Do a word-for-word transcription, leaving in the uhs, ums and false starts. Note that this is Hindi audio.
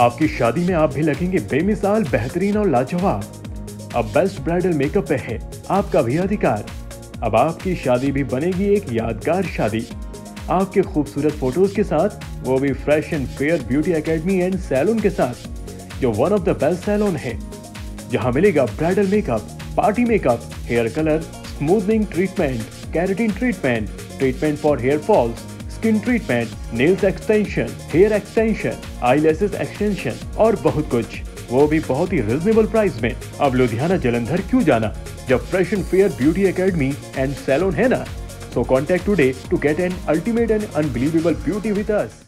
आपकी शादी में आप भी लगेंगे बेमिसाल, बेहतरीन और लाजवाब। अब बेस्ट ब्राइडल मेकअप पे है आपका भी अधिकार। अब आपकी शादी भी बनेगी एक यादगार शादी, आपके खूबसूरत फोटोज के साथ, वो भी fresh and fair beauty academy and salon के साथ, जो one of the best salon है, जहां मिलेगा bridal makeup, party makeup, hair colour, smoothening treatment, keratin treatment, treatment for hair falls, skin treatment, nails extension, hair extension, eyelashes extension और बहुत कुछ, वो भी बहुत ही रिजनेबल प्राइस में। अब लुधियाना जलंधर क्यों जाना जब fresh and fair beauty academy and salon है ना। So contact today to get an ultimate and unbelievable beauty with us.